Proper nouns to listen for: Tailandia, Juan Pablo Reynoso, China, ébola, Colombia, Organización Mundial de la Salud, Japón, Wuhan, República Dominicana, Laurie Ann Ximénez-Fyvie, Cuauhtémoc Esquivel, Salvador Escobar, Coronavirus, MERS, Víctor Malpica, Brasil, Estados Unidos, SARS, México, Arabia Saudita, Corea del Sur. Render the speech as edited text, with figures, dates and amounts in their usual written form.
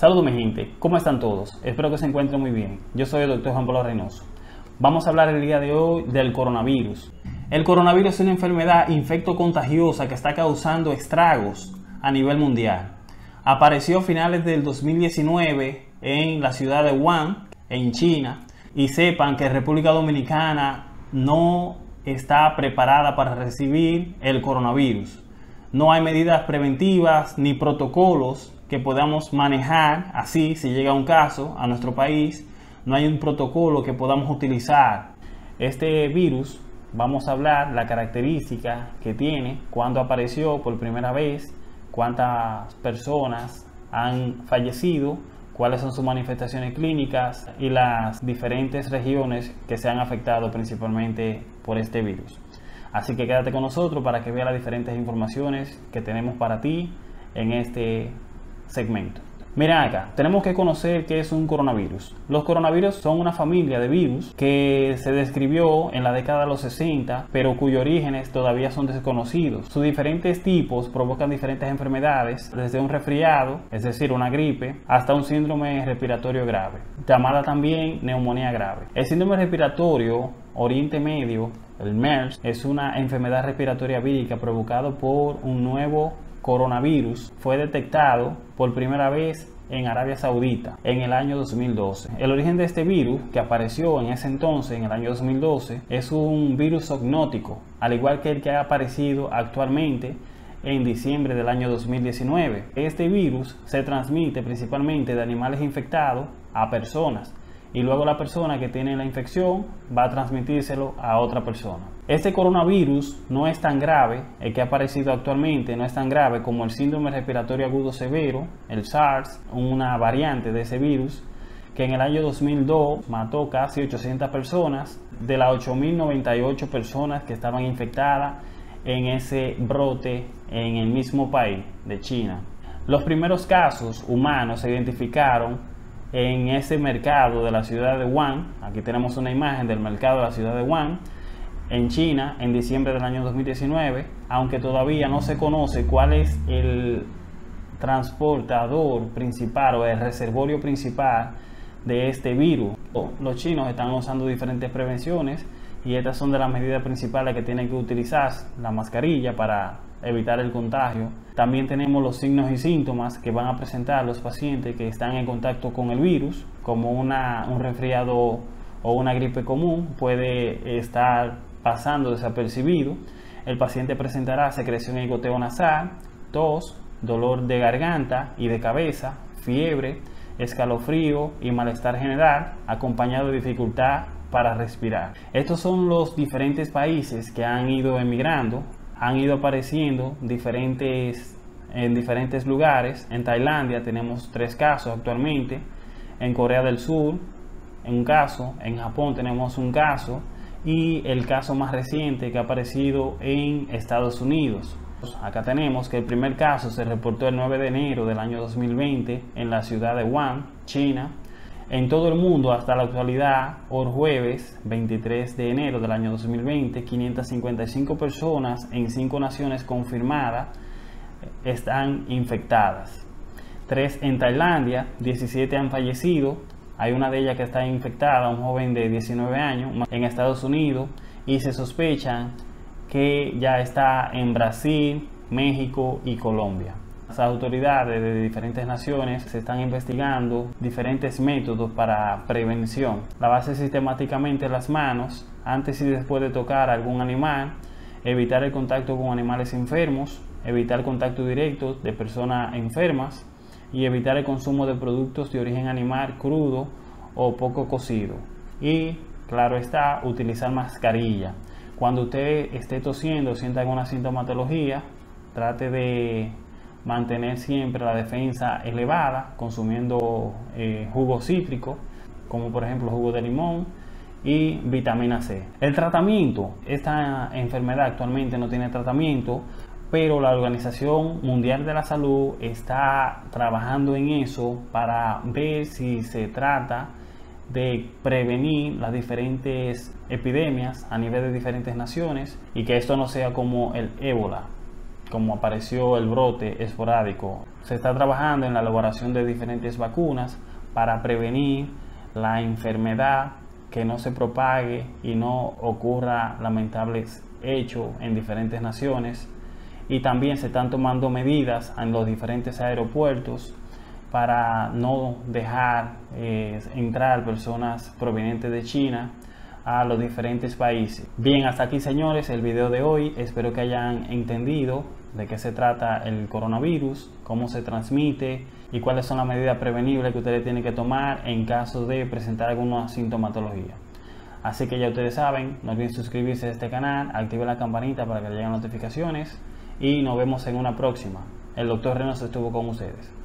Saludos mi gente, ¿cómo están todos? Espero que se encuentren muy bien. Yo soy el doctor Juan Pablo Reynoso. Vamos a hablar el día de hoy del coronavirus. El coronavirus es una enfermedad infectocontagiosa que está causando estragos a nivel mundial. Apareció a finales del 2019 en la ciudad de Wuhan, en China. Y sepan que República Dominicana no está preparada para recibir el coronavirus. No hay medidas preventivas ni protocolos que podamos manejar así si llega un caso a nuestro país. No hay un protocolo que podamos utilizar. Este virus, vamos a hablar la característica que tiene, cuándo apareció por primera vez, cuántas personas han fallecido, cuáles son sus manifestaciones clínicas y las diferentes regiones que se han afectado principalmente por este virus. Así que quédate con nosotros para que veas las diferentes informaciones que tenemos para ti en este segmento. Mira acá, tenemos que conocer qué es un coronavirus. Los coronavirus son una familia de virus que se describió en la década de los 60, pero cuyos orígenes todavía son desconocidos. Sus diferentes tipos provocan diferentes enfermedades, desde un resfriado, es decir, una gripe, hasta un síndrome respiratorio grave, llamada también neumonía grave. El síndrome respiratorio Oriente Medio, el MERS, es una enfermedad respiratoria vírica provocada por un nuevo coronavirus. Fue detectado por primera vez en Arabia Saudita en el año 2012. El origen de este virus, que apareció en ese entonces, en el año 2012, es un virus zoonótico, al igual que el que ha aparecido actualmente en diciembre del año 2019. Este virus se transmite principalmente de animales infectados a personas, y luego la persona que tiene la infección va a transmitírselo a otra persona. Este coronavirus no es tan grave, el que ha aparecido actualmente no es tan grave como el síndrome respiratorio agudo severo, el SARS, una variante de ese virus que en el año 2002 mató casi 800 personas de las 8.098 personas que estaban infectadas en ese brote en el mismo país de China. Los primeros casos humanos se identificaron en ese mercado de la ciudad de Wuhan. Aquí tenemos una imagen del mercado de la ciudad de Wuhan en China en diciembre del año 2019, aunque todavía no se conoce cuál es el transportador principal o el reservorio principal de este virus. Los chinos están usando diferentes prevenciones y estas son de las medidas principales que tienen que utilizar: la mascarilla para evitar el contagio. También tenemos los signos y síntomas que van a presentar los pacientes que están en contacto con el virus, como un resfriado o una gripe común. Puede estar pasando desapercibido. El paciente presentará secreción y goteo nasal, tos, dolor de garganta y de cabeza, fiebre, escalofrío y malestar general, acompañado de dificultad para respirar. Estos son los diferentes países que han ido emigrando. Han ido apareciendo en diferentes lugares. En Tailandia tenemos 3 casos actualmente, en Corea del Sur un caso, en Japón tenemos un caso y el caso más reciente que ha aparecido en Estados Unidos. Acá tenemos que el primer caso se reportó el 9 de enero del año 2020 en la ciudad de Wuhan, China. En todo el mundo hasta la actualidad, hoy jueves 23 de enero del año 2020, 555 personas en 5 naciones confirmadas están infectadas. 3 en Tailandia, 17 han fallecido, hay una de ellas que está infectada, un joven de 19 años, en Estados Unidos, y se sospechan que ya está en Brasil, México y Colombia. Las autoridades de diferentes naciones se están investigando diferentes métodos para prevención. Lavarse sistemáticamente las manos antes y después de tocar algún animal, evitar el contacto con animales enfermos, evitar contacto directo de personas enfermas y evitar el consumo de productos de origen animal crudo o poco cocido. Y, claro está, utilizar mascarilla. Cuando usted esté tosiendo o sienta alguna sintomatología, trate de mantener siempre la defensa elevada, consumiendo jugo cítrico, como por ejemplo jugo de limón y vitamina C. El tratamiento, esta enfermedad actualmente no tiene tratamiento, pero la Organización Mundial de la Salud está trabajando en eso para ver si se trata de prevenir las diferentes epidemias a nivel de diferentes naciones y que esto no sea como el ébola. como apareció el brote esporádico. Se está trabajando en la elaboración de diferentes vacunas para prevenir la enfermedad, que no se propague y no ocurra lamentables hechos en diferentes naciones. Y también se están tomando medidas en los diferentes aeropuertos para no dejar entrar personas provenientes de China a los diferentes países. Bien, hasta aquí, señores, el video de hoy. Espero que hayan entendido de qué se trata el coronavirus, cómo se transmite y cuáles son las medidas prevenibles que ustedes tienen que tomar en caso de presentar alguna sintomatología. Así que ya ustedes saben, no olviden suscribirse a este canal, activen la campanita para que les lleguen notificaciones y nos vemos en una próxima. El doctor Reynoso estuvo con ustedes.